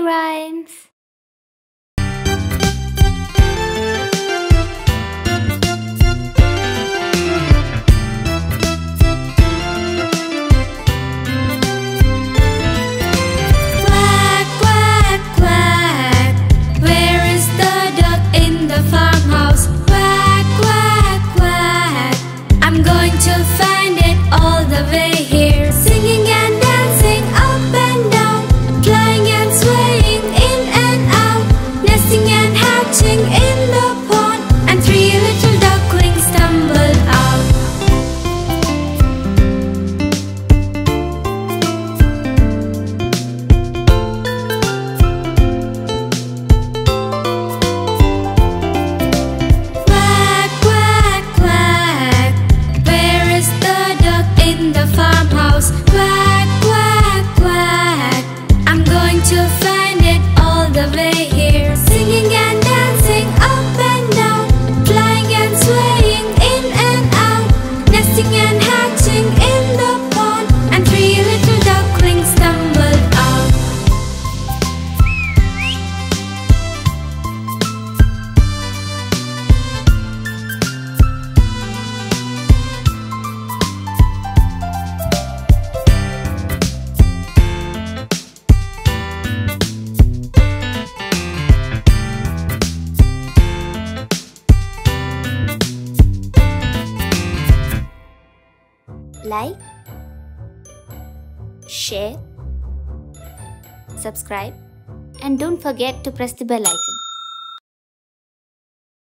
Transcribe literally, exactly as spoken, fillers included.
Nursery Rhymes. Like, share, subscribe, and don't forget to press the bell icon.